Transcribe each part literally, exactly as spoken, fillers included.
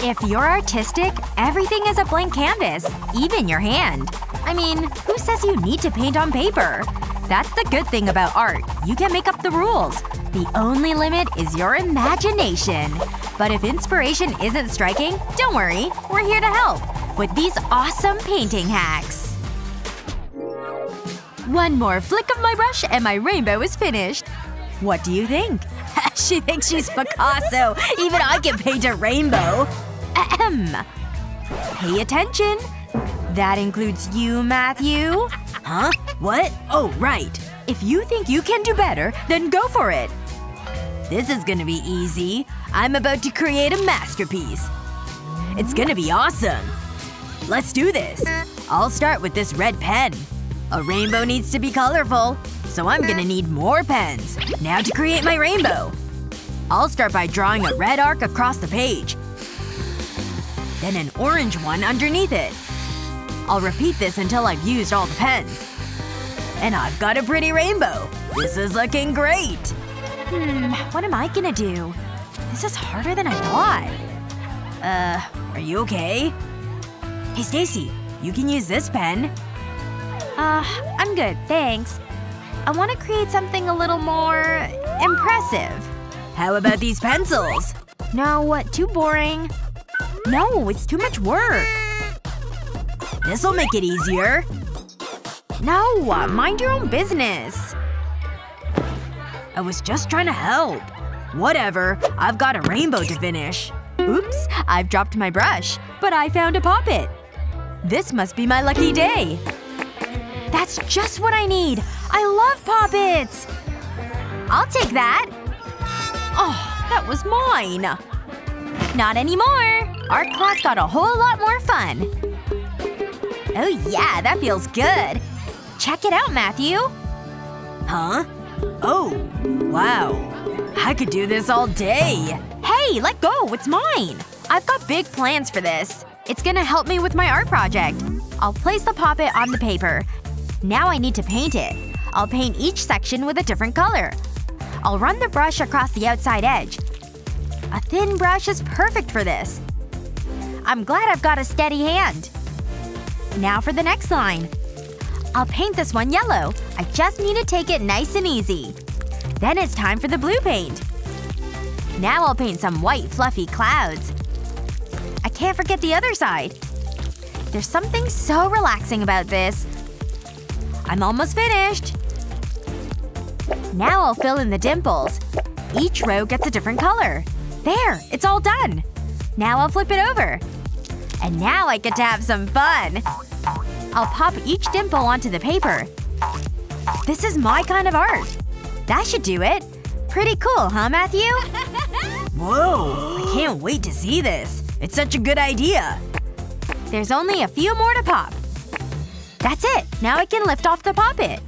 If you're artistic, everything is a blank canvas. Even your hand. I mean, who says you need to paint on paper? That's the good thing about art. You can make up the rules. The only limit is your imagination. But if inspiration isn't striking, don't worry. We're here to help with these awesome painting hacks. One more flick of my brush and my rainbow is finished. What do you think? She thinks she's Picasso. Even I can paint a rainbow. Ahem. Pay attention. That includes you, Matthew. Huh? What? Oh, right. If you think you can do better, then go for it. This is gonna be easy. I'm about to create a masterpiece. It's gonna be awesome. Let's do this. I'll start with this red pen. A rainbow needs to be colorful. So I'm gonna need more pens. Now to create my rainbow. I'll start by drawing a red arc across the page. Then an orange one underneath it. I'll repeat this until I've used all the pens. And I've got a pretty rainbow! This is looking great! Hmm, what am I gonna do? This is harder than I thought. Uh, are you okay? Hey Stacy, you can use this pen. Uh, I'm good, thanks. I want to create something a little more… impressive. How about these pencils? No, what? Too boring. No, it's too much work. This'll make it easier. No! Mind your own business. I was just trying to help. Whatever. I've got a rainbow to finish. Oops. I've dropped my brush. But I found a poppet. This must be my lucky day. That's just what I need. I love poppets! I'll take that. Oh, that was mine. Not anymore. Art class got a whole lot more fun. Oh yeah, that feels good. Check it out, Matthew. Huh? Oh. Wow. I could do this all day. Hey, let go. It's mine. I've got big plans for this. It's gonna help me with my art project. I'll place the poppet on the paper. Now I need to paint it. I'll paint each section with a different color. I'll run the brush across the outside edge. A thin brush is perfect for this. I'm glad I've got a steady hand. Now for the next line. I'll paint this one yellow. I just need to take it nice and easy. Then it's time for the blue paint. Now I'll paint some white fluffy clouds. I can't forget the other side. There's something so relaxing about this. I'm almost finished. Now I'll fill in the dimples. Each row gets a different color. There! It's all done! Now I'll flip it over. And now I get to have some fun! I'll pop each dimple onto the paper. This is my kind of art. That should do it. Pretty cool, huh, Matthew? Whoa! I can't wait to see this. It's such a good idea. There's only a few more to pop. That's it! Now I can lift off the poppet.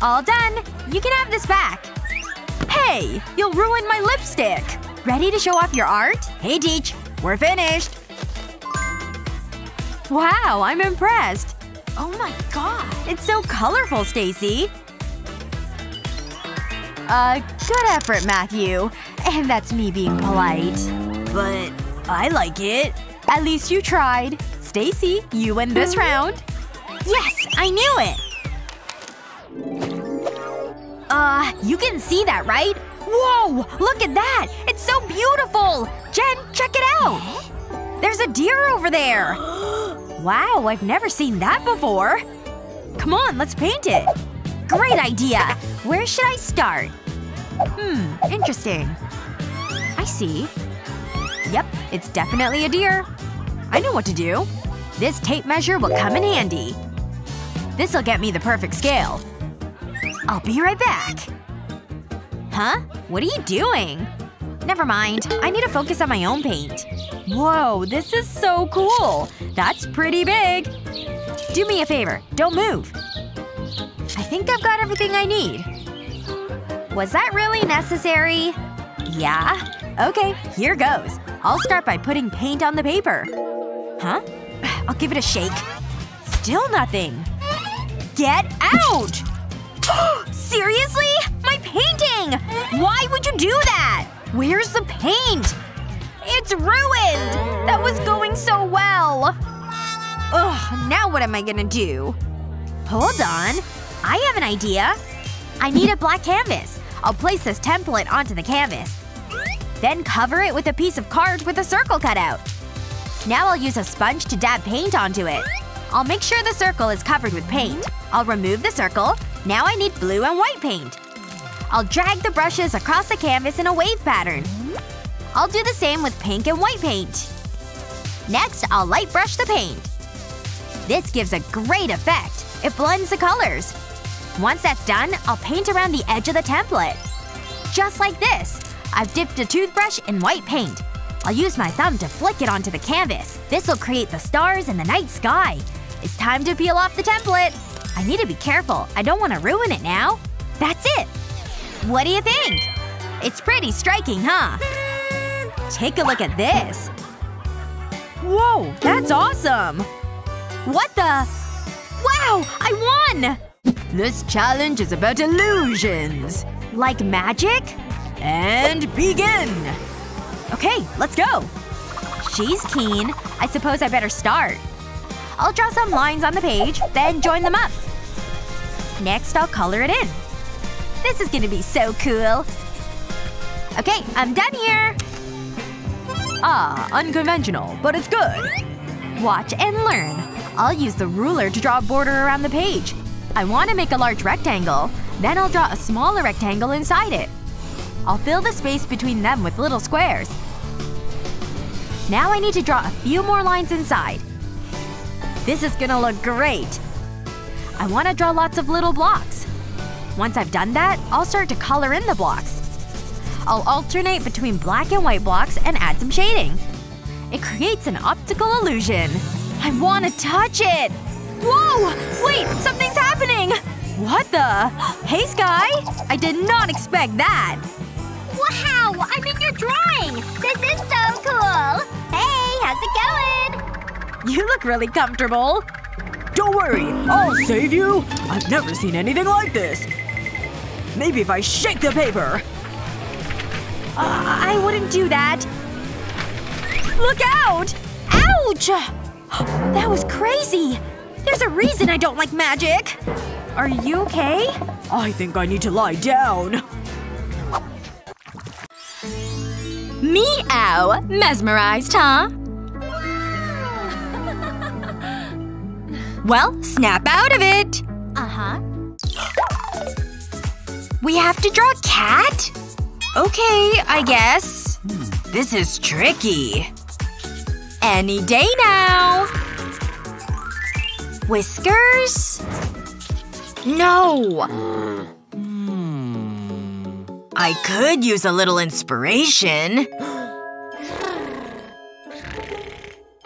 All done! You can have this back. Hey! You'll ruin my lipstick! Ready to show off your art? Hey, Teach. We're finished! Wow, I'm impressed. Oh my god. It's so colorful, Stacy. Uh, good effort, Matthew. And that's me being polite. But I like it. At least you tried. Stacy, you win this round. Yes! I knew it! Uh, you can see that, right? Whoa! Look at that! It's so beautiful! Jen, check it out! There's a deer over there! Wow, I've never seen that before. Come on, let's paint it. Great idea. Where should I start? Hmm, interesting. I see. Yep, it's definitely a deer. I know what to do. This tape measure will come in handy. This'll get me the perfect scale. I'll be right back. Huh? What are you doing? Never mind. I need to focus on my own paint. Whoa, this is so cool! That's pretty big! Do me a favor. Don't move. I think I've got everything I need. Was that really necessary? Yeah? Okay, here goes. I'll start by putting paint on the paper. Huh? I'll give it a shake. Still nothing. Get out! Seriously? My painting! Why would you do that? Where's the paint? It's ruined! That was going so well! Ugh, now what am I gonna do? Hold on. I have an idea. I need a black canvas. I'll place this template onto the canvas. Then cover it with a piece of card with a circle cut out. Now I'll use a sponge to dab paint onto it. I'll make sure the circle is covered with paint. I'll remove the circle. Now I need blue and white paint. I'll drag the brushes across the canvas in a wave pattern. I'll do the same with pink and white paint. Next, I'll light brush the paint. This gives a great effect. It blends the colors. Once that's done, I'll paint around the edge of the template. Just like this. I've dipped a toothbrush in white paint. I'll use my thumb to flick it onto the canvas. This'll create the stars and the night sky. It's time to peel off the template. I need to be careful. I don't want to ruin it now. That's it! What do you think? It's pretty striking, huh? Take a look at this. Whoa, that's awesome! What the… Wow! I won! This challenge is about illusions. Like magic? And begin! Okay, let's go! She's keen. I suppose I better start. I'll draw some lines on the page, then join them up. Next, I'll color it in. This is gonna be so cool. Okay, I'm done here! Ah, unconventional, but it's good. Watch and learn. I'll use the ruler to draw a border around the page. I want to make a large rectangle. Then I'll draw a smaller rectangle inside it. I'll fill the space between them with little squares. Now I need to draw a few more lines inside. This is gonna look great. I want to draw lots of little blocks. Once I've done that, I'll start to color in the blocks. I'll alternate between black and white blocks and add some shading. It creates an optical illusion. I wanna touch it! Whoa! Wait! Something's happening! What the… Hey, Sky! I did not expect that! Wow! I'm in your drawing! This is so cool! Hey! How's it going? You look really comfortable. Don't worry! I'll save you! I've never seen anything like this! Maybe if I shake the paper… Uh, I wouldn't do that. Look out! Ouch! That was crazy! There's a reason I don't like magic! Are you okay? I think I need to lie down. Meow! Mesmerized, huh? Well, snap out of it! Uh-huh. We have to draw a cat? Okay, I guess. This is tricky. Any day now. Whiskers? No. Hmm. I could use a little inspiration.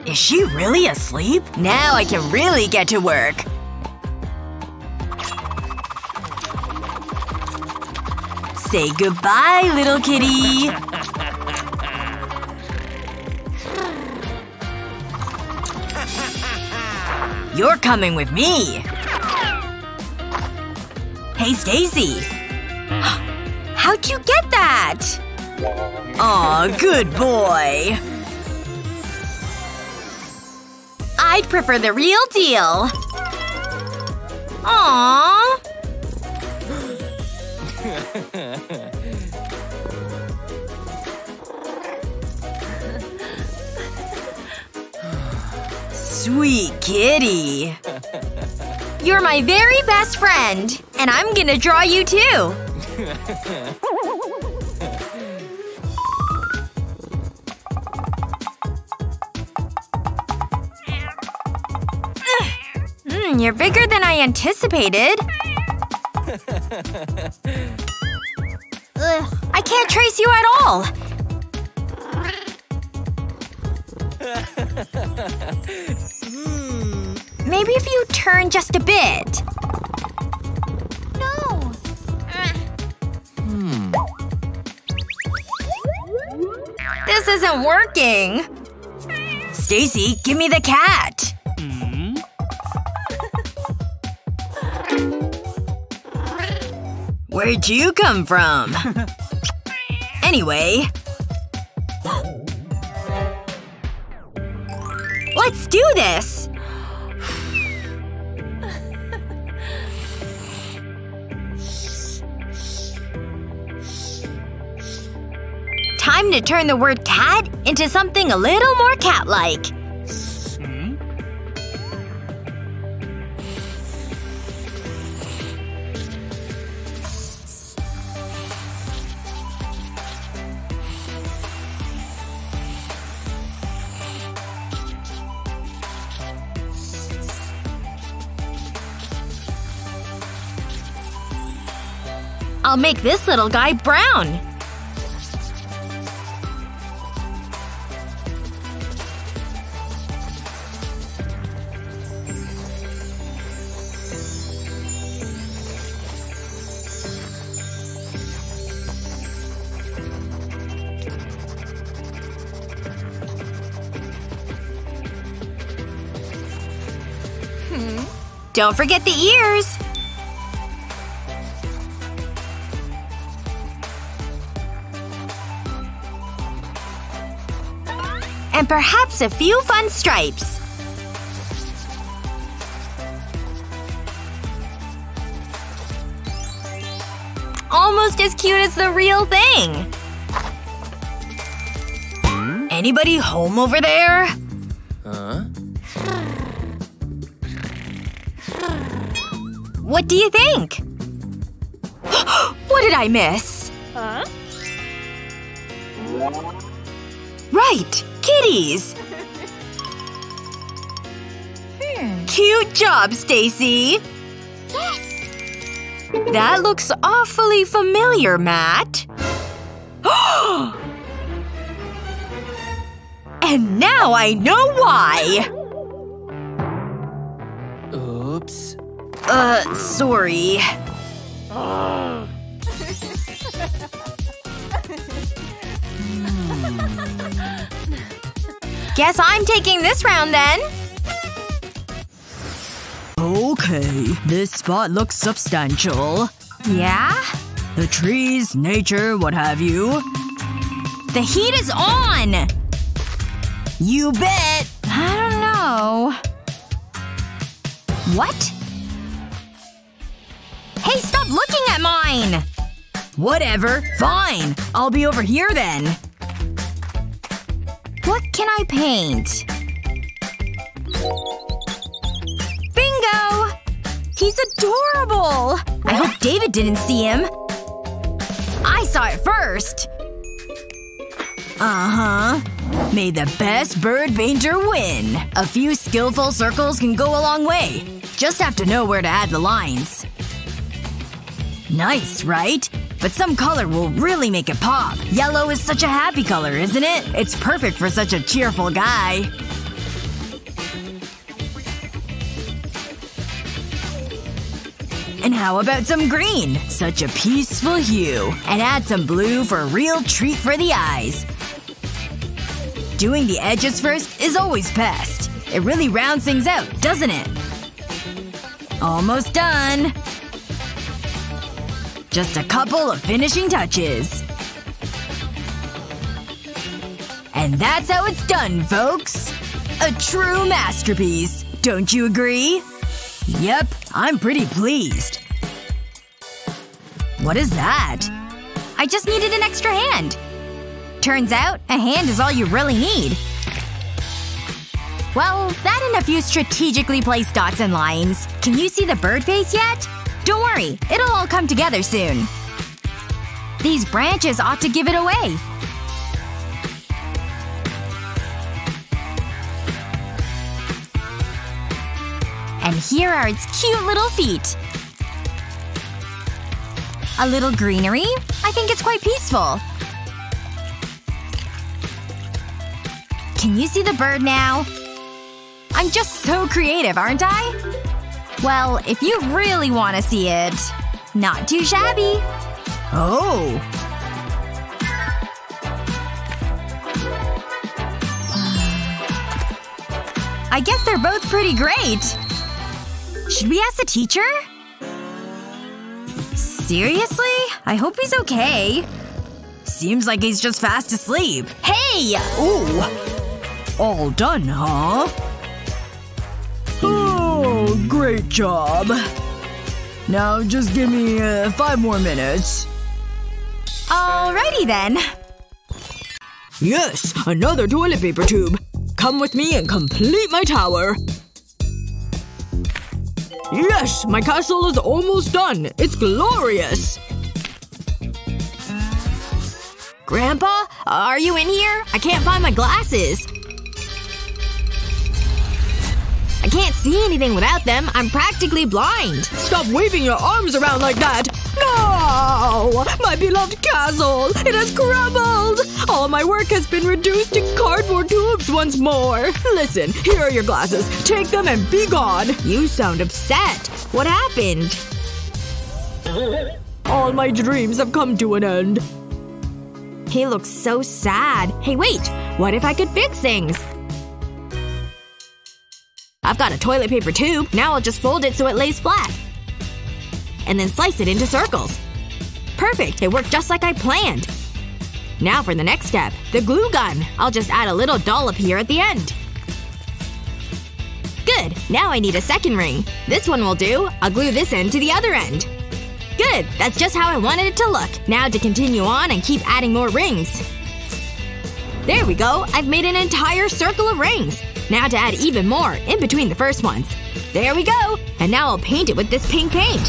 Is she really asleep? Now I can really get to work. Say goodbye, little kitty! You're coming with me! Hey, Stacy! How'd you get that? Aw, good boy! I'd prefer the real deal! Aw! Sweet kitty. You're my very best friend. And I'm gonna draw you too. Mm, you're bigger than I anticipated. Ugh, I can't trace you at all! Maybe if you turn just a bit. No. Hmm. This isn't working. Stacy, give me the cat. Where'd you come from? Anyway. Let's do this! Time to turn the word cat into something a little more cat-like. I'll make this little guy brown. Hmm. Don't forget the ears! And perhaps a few fun stripes. Almost as cute as the real thing! Anybody home over there? Huh? What do you think? What did I miss? Huh? Right! Kitties! Hmm. Cute job, Stacy! Yes! That looks awfully familiar, Matt. And now I know why! Oops. Uh, sorry. Guess I'm taking this round, then. Okay. This spot looks substantial. Yeah? The trees, nature, what have you. The heat is on! You bet! I don't know… What? Hey, stop looking at mine! Whatever. Fine. I'll be over here, then. What can I paint? Bingo! He's adorable! I hope David didn't see him. I saw it first! Uh-huh. May the best bird painter win! A few skillful circles can go a long way. Just have to know where to add the lines. Nice, right? But some color will really make it pop. Yellow is such a happy color, isn't it? It's perfect for such a cheerful guy. And how about some green? Such a peaceful hue. And add some blue for a real treat for the eyes. Doing the edges first is always best. It really rounds things out, doesn't it? Almost done. Just a couple of finishing touches. And that's how it's done, folks! A true masterpiece. Don't you agree? Yep, I'm pretty pleased. What is that? I just needed an extra hand. Turns out, a hand is all you really need. Well, that and a few strategically placed dots and lines. Can you see the bird face yet? Don't worry, it'll all come together soon. These branches ought to give it away. And here are its cute little feet. A little greenery? I think it's quite peaceful. Can you see the bird now? I'm just so creative, aren't I? Well, if you really want to see it… Not too shabby. Oh. I guess they're both pretty great. Should we ask the teacher? Seriously? I hope he's okay. Seems like he's just fast asleep. Hey! Ooh. All done, huh? Oh, great job. Now just give me uh, five more minutes. Alrighty then. Yes! Another toilet paper tube! Come with me and complete my tower! Yes! My castle is almost done! It's glorious! Grandpa? Are you in here? I can't find my glasses. I can't see anything without them. I'm practically blind. Stop waving your arms around like that! No! My beloved castle! It has crumbled! All my work has been reduced to cardboard tubes once more. Listen, here are your glasses. Take them and be gone. You sound upset. What happened? All my dreams have come to an end. He looks so sad. Hey, wait! What if I could fix things? I've got a toilet paper tube. Now I'll just fold it so it lays flat. And then slice it into circles. Perfect! It worked just like I planned. Now for the next step. The glue gun. I'll just add a little dollop here at the end. Good! Now I need a second ring. This one will do. I'll glue this end to the other end. Good! That's just how I wanted it to look. Now to continue on and keep adding more rings. There we go! I've made an entire circle of rings. Now to add even more, in between the first ones. There we go! And now I'll paint it with this pink paint.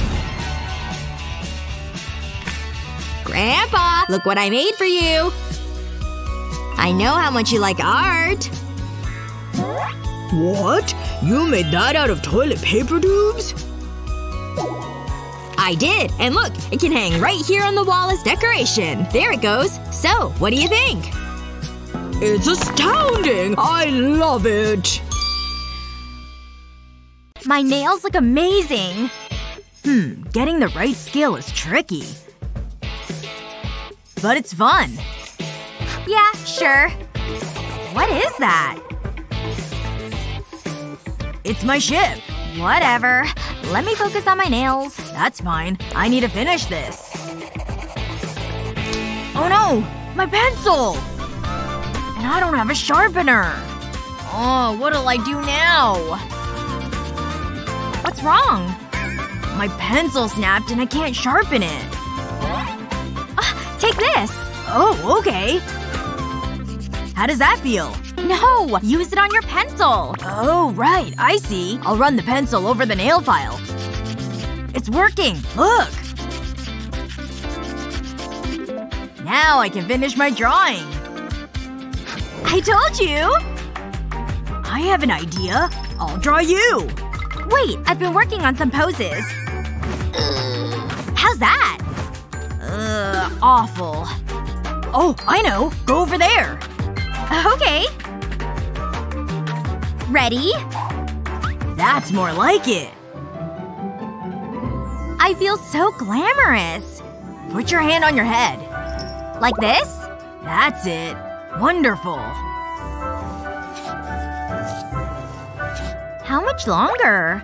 Grandpa! Look what I made for you! I know how much you like art. What? You made that out of toilet paper tubes? I did! And look! It can hang right here on the wall as decoration! There it goes! So, what do you think? It's astounding! I love it! My nails look amazing! Hmm, getting the right skill is tricky. But it's fun. Yeah, sure. What is that? It's my ship. Whatever. Let me focus on my nails. That's fine. I need to finish this. Oh no! My pencil! And I don't have a sharpener. Oh, what'll I do now? What's wrong? My pencil snapped and I can't sharpen it. Take this! Oh, okay. How does that feel? No! Use it on your pencil! Oh, right. I see. I'll run the pencil over the nail file. It's working! Look! Now I can finish my drawing. I told you! I have an idea. I'll draw you! Wait, I've been working on some poses. How's that? Ugh, awful. Oh, I know! Go over there! Okay. Ready? That's more like it. I feel so glamorous. Put your hand on your head. Like this? That's it. Wonderful. How much longer?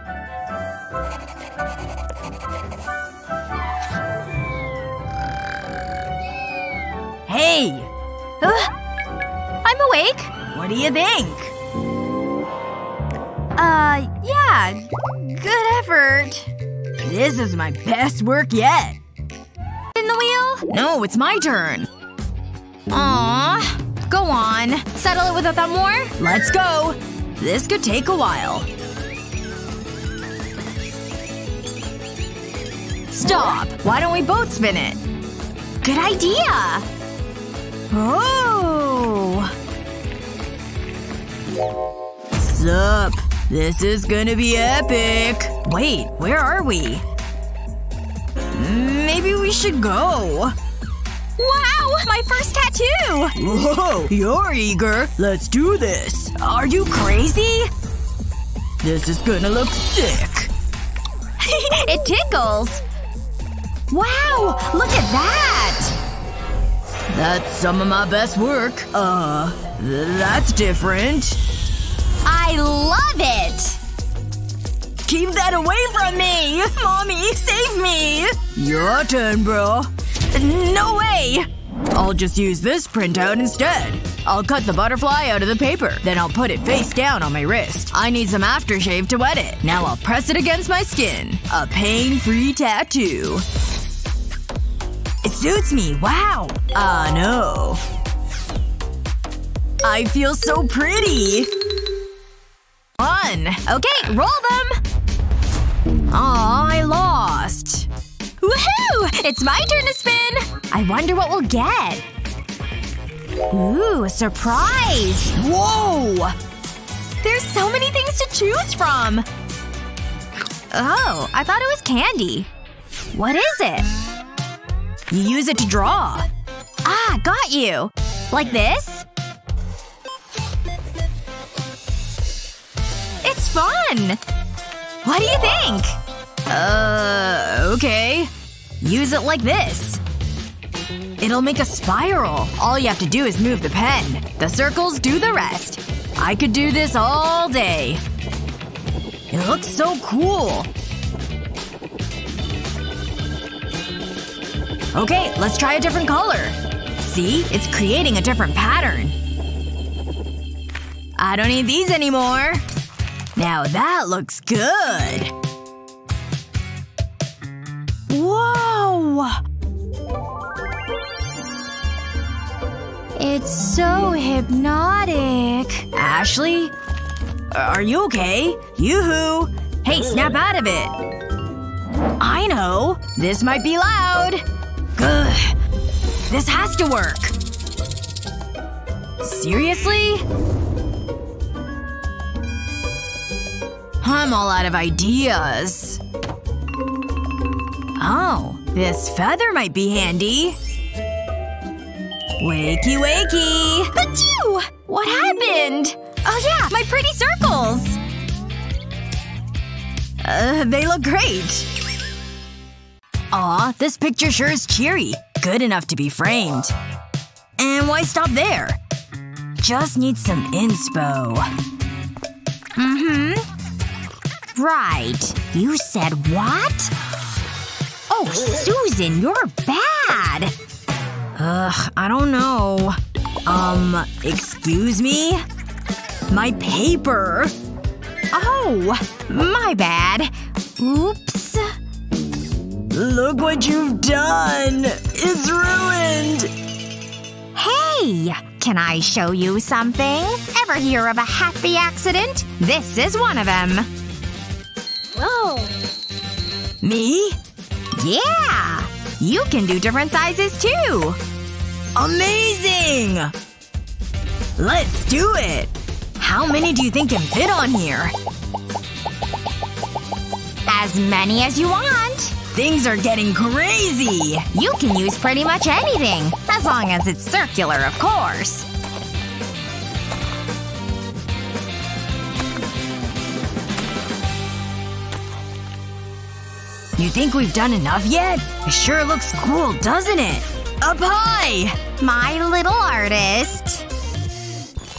Hey! Uh, I'm awake! What do you think? Uh, yeah. Good effort. This is my best work yet. In the wheel? No, it's my turn. Aww. Go on. Settle it with a thumb war? Let's go. This could take a while. Stop. Why don't we both spin it? Good idea! Oh! Sup. This is gonna be epic. Wait, where are we? Maybe we should go. Wow! My first tattoo! Whoa! You're eager. Let's do this. Are you crazy? This is gonna look sick. It tickles. Wow! Look at that! That's some of my best work. Uh, that's different. I love it! Keep that away from me! Mommy, save me! Your turn, bro. No way! I'll just use this printout instead. I'll cut the butterfly out of the paper. Then I'll put it face down on my wrist. I need some aftershave to wet it. Now I'll press it against my skin. A pain-free tattoo. It suits me. Wow. Ah, uh, no. I feel so pretty. Fun. Okay, roll them! Aw, I lost. Woohoo! It's my turn to spin! I wonder what we'll get. Ooh, a surprise! Whoa! There's so many things to choose from! Oh, I thought it was candy. What is it? You use it to draw. Ah, got you! Like this? It's fun! What do you think? Uh, okay. Use it like this. It'll make a spiral. All you have to do is move the pen. The circles do the rest. I could do this all day. It looks so cool. Okay, let's try a different color. See? It's creating a different pattern. I don't need these anymore. Now that looks good! Whoa! It's so hypnotic. Ashley? Are you okay? Yoo-hoo! Hey, snap out of it! I know! This might be loud! Gah! This has to work! Seriously? I'm all out of ideas. Oh. This feather might be handy. Wakey wakey! Achoo! What happened? Oh yeah! My pretty circles! Uh, they look great. Aw, this picture sure is cheery. Good enough to be framed. And why stop there? Just need some inspo. Mm-hmm. Right. You said what? Oh, Susan, you're bad! Ugh, I don't know. Um, excuse me? My paper! Oh, my bad. Oops. Look what you've done! It's ruined! Hey! Can I show you something? Ever hear of a happy accident? This is one of them. Oh. Me? Yeah! You can do different sizes, too! Amazing! Let's do it! How many do you think can fit on here? As many as you want! Things are getting crazy! You can use pretty much anything. As long as it's circular, of course. You think we've done enough yet? It sure looks cool, doesn't it? Up high! My little artist.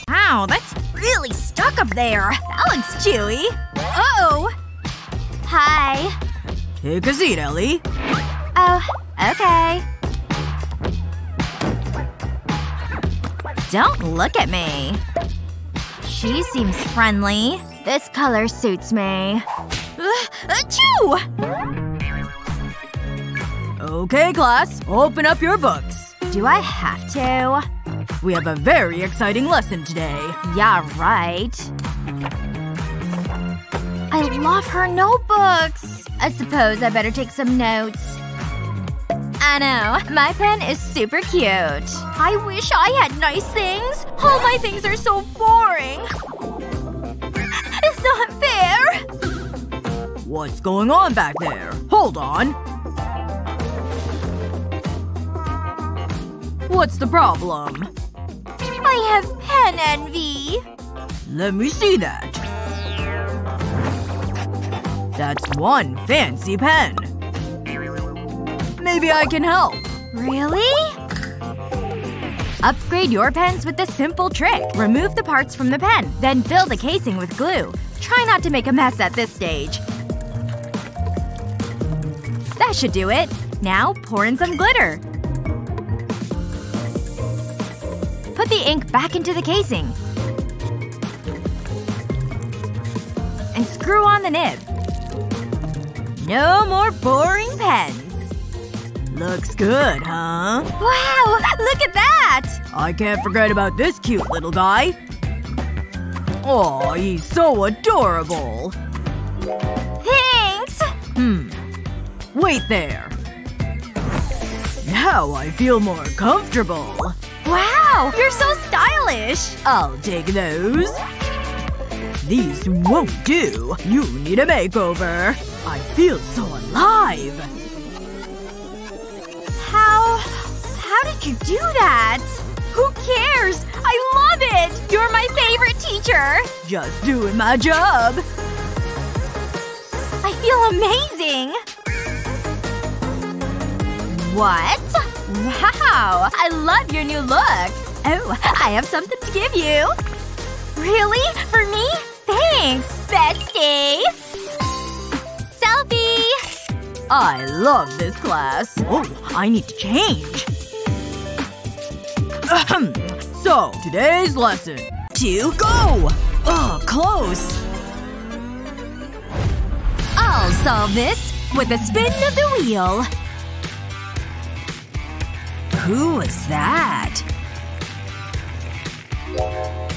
Wow, that's really stuck up there. That looks chewy. Uh-oh. Hi. Take a seat, Ellie. Oh, okay. Don't look at me. She seems friendly. This color suits me. Achoo! Okay, class. Open up your books. Do I have to? We have a very exciting lesson today. Yeah, right. I love her notebooks! I suppose I better take some notes. I know. My pen is super cute. I wish I had nice things. All my things are so boring. It's not fair! What's going on back there? Hold on. What's the problem? I have pen envy. Let me see that. That's one fancy pen. Maybe I can help. Really? Upgrade your pens with this simple trick. Remove the parts from the pen, then fill the casing with glue. Try not to make a mess at this stage. That should do it. Now pour in some glitter. the ink back into the casing. And screw on the nib. No more boring pens. Looks good, huh? Wow! Look at that! I can't forget about this cute little guy. Aw, he's so adorable. Thanks! Hmm. Wait there. Now I feel more comfortable. Wow! You're so stylish! I'll take those. These won't do. You need a makeover. I feel so alive. How… how did you do that? Who cares? I love it! You're my favorite teacher! Just doing my job. I feel amazing! What? Wow! I love your new look! Oh, I have something to give you! Really? For me? Thanks, bestie! Selfie! I love this class. Oh, I need to change. Ahem. So, today's lesson. To go! Oh, close. I'll solve this with a spin of the wheel. Who was that?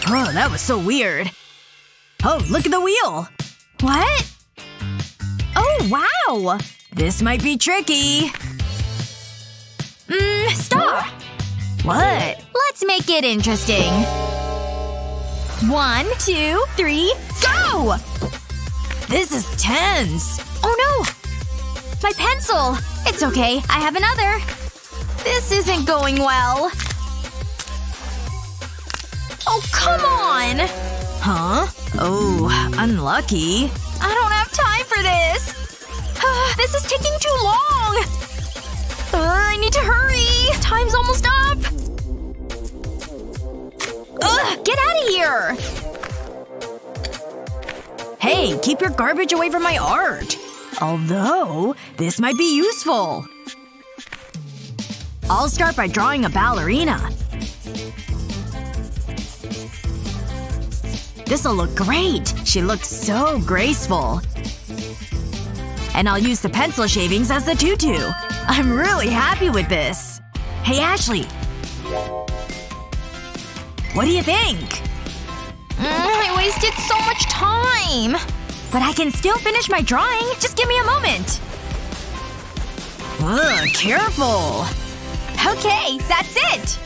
Oh, that was so weird. Oh, look at the wheel! What? Oh, wow! This might be tricky. Mmm, stop! What? Let's make it interesting. One, two, three, go! This is tense. Oh no! My pencil! It's okay, I have another. This isn't going well. Oh, come on! Huh? Oh, unlucky. I don't have time for this! Uh, this is taking too long! Uh, I need to hurry! Time's almost up! Ugh! Get out of here! Hey, keep your garbage away from my art! Although, this might be useful. I'll start by drawing a ballerina. This'll look great! She looks so graceful. And I'll use the pencil shavings as the tutu. I'm really happy with this. Hey, Ashley. What do you think? Mm, I wasted so much time! But I can still finish my drawing. Just give me a moment. Ugh, careful. Okay, that's it!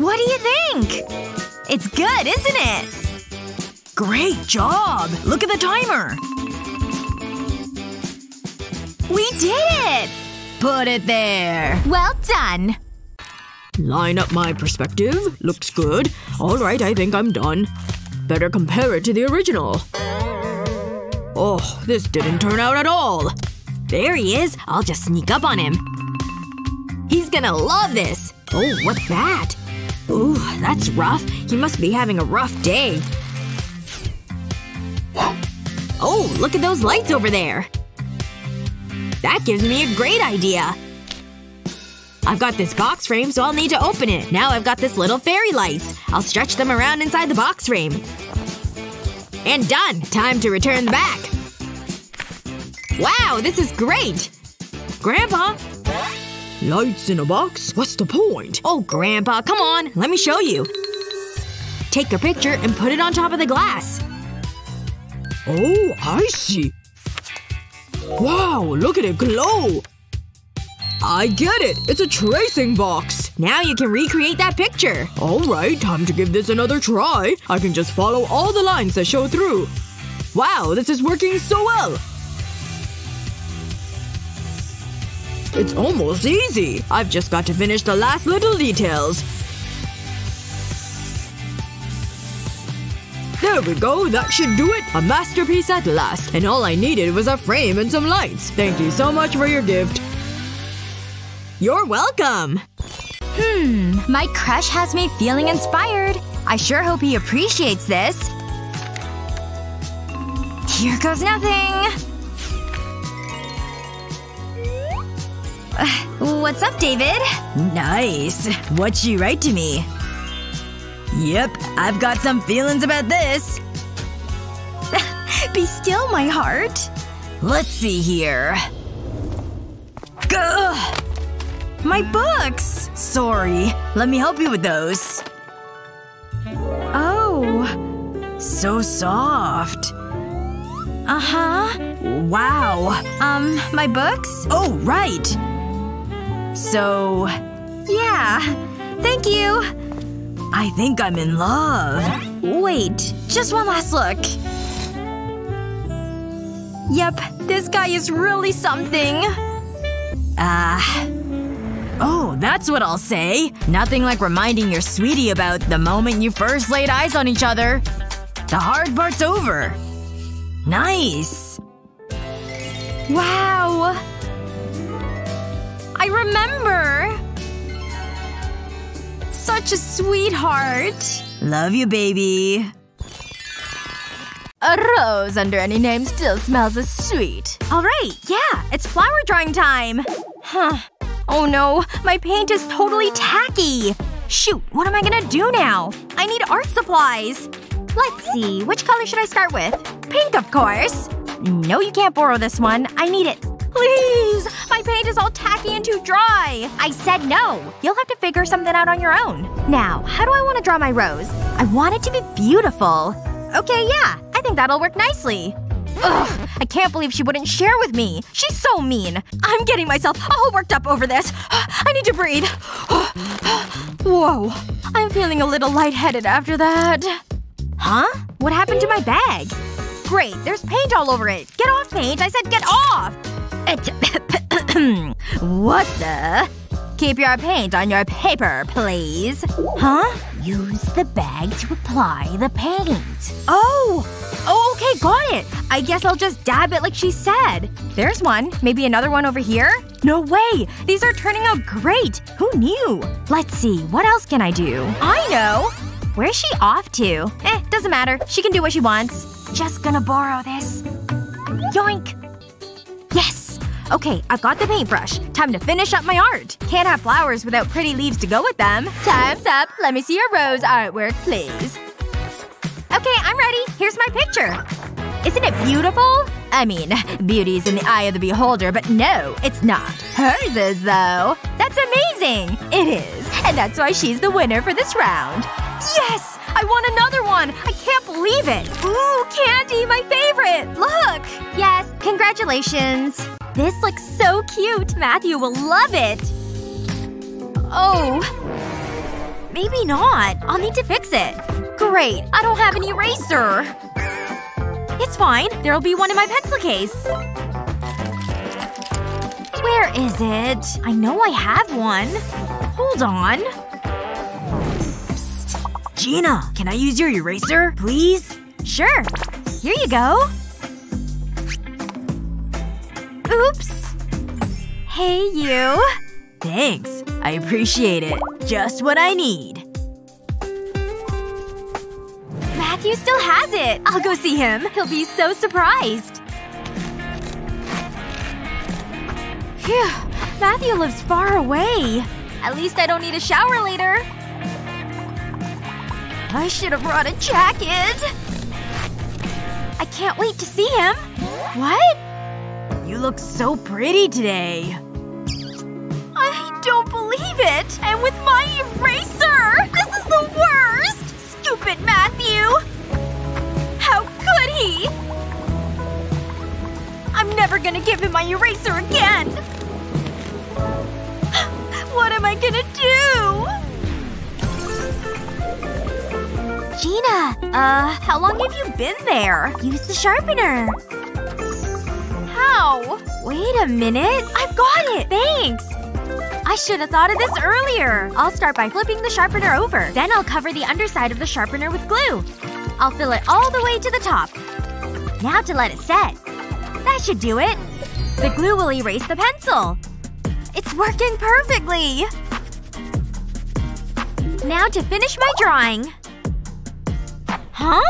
What do you think? It's good, isn't it? Great job! Look at the timer! We did it! Put it there. Well done. Line up my perspective. Looks good. Alright, I think I'm done. Better compare it to the original. Oh, this didn't turn out at all. There he is. I'll just sneak up on him. He's gonna love this. Oh, what's that? Ooh, that's rough. He must be having a rough day. Oh, look at those lights over there! That gives me a great idea! I've got this box frame, so I'll need to open it. Now I've got this little fairy lights. I'll stretch them around inside the box frame. And done! Time to return the back. Wow, this is great! Grandpa? Lights in a box? What's the point? Oh, Grandpa, come on. Let me show you. Take a picture and put it on top of the glass. Oh, I see. Wow, look at it glow! I get it. It's a tracing box. Now you can recreate that picture. Alright, time to give this another try. I can just follow all the lines that show through. Wow, this is working so well! It's almost easy. I've just got to finish the last little details. There we go. That should do it. A masterpiece at last. And all I needed was a frame and some lights. Thank you so much for your gift. You're welcome. Hmm. My crush has me feeling inspired. I sure hope he appreciates this. Here goes nothing. What's up, David? Nice. What'd you write to me? Yep, I've got some feelings about this. Be still, my heart. Let's see here. Gah! My books! Sorry. Let me help you with those. Oh. So soft. Uh-huh. Wow. Um, my books? Oh, right. So… Yeah. Thank you. I think I'm in love. Wait. Just one last look. Yep. This guy is really something. Ah. Uh, Oh, that's what I'll say. Nothing like reminding your sweetie about the moment you first laid eyes on each other. The hard part's over. Nice. Wow. I remember. Such a sweetheart. Love you, baby. A rose under any name still smells as sweet. Alright, yeah. It's flower drawing time. Huh. Oh no, my paint is totally tacky! Shoot, what am I gonna do now? I need art supplies! Let's see, which color should I start with? Pink, of course! No, you can't borrow this one. I need it. Please! My paint is all tacky and too dry! I said no! You'll have to figure something out on your own. Now, how do I want to draw my rose? I want it to be beautiful. Okay, yeah. I think that'll work nicely. Ugh, I can't believe she wouldn't share with me. She's so mean. I'm getting myself all worked up over this. I need to breathe. Whoa. I'm feeling a little lightheaded after that. Huh? What happened to my bag? Great, there's paint all over it. Get off, paint. I said get off! What the? Keep your paint on your paper, please. Huh? Use the bag to apply the paint. Oh! Oh, okay, got it! I guess I'll just dab it like she said. There's one. Maybe another one over here? No way! These are turning out great! Who knew? Let's see. What else can I do? I know! Where's she off to? Eh, doesn't matter. She can do what she wants. Just gonna borrow this. Yoink! Yes! Okay, I've got the paintbrush. Time to finish up my art. Can't have flowers without pretty leaves to go with them. Time's up. Let me see your rose artwork, please. Okay, I'm ready. Here's my picture. Isn't it beautiful? I mean, beauty's in the eye of the beholder, but no, it's not. Hers is, though. That's amazing! It is. And that's why she's the winner for this round. Yes! I want another one! I can't believe it! Ooh, candy! My favorite! Look! Yes, congratulations. This looks so cute. Matthew will love it. Oh. Maybe not. I'll need to fix it. Great. I don't have an eraser. It's fine. There'll be one in my pencil case. Where is it? I know I have one. Hold on. Psst. Gina, can I use your eraser, please? Sure. Here you go. Oops. Hey, you. Thanks. I appreciate it. Just what I need. Matthew still has it. I'll go see him. He'll be so surprised. Phew. Matthew lives far away. At least I don't need a shower later. I should have brought a jacket. I can't wait to see him. What? You look so pretty today. I don't believe it! And with my eraser! This is the worst! Stupid Matthew! How could he? I'm never gonna give him my eraser again! What am I gonna do? Gina! Uh, how long have you been there? Use the sharpener. Wait a minute. I've got it! Thanks! I should have thought of this earlier. I'll start by flipping the sharpener over. Then I'll cover the underside of the sharpener with glue. I'll fill it all the way to the top. Now to let it set. That should do it. The glue will erase the pencil. It's working perfectly! Now to finish my drawing. Huh?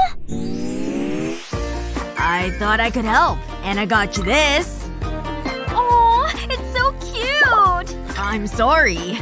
I thought I could help. And I got you this. Aw, it's so cute! I'm sorry.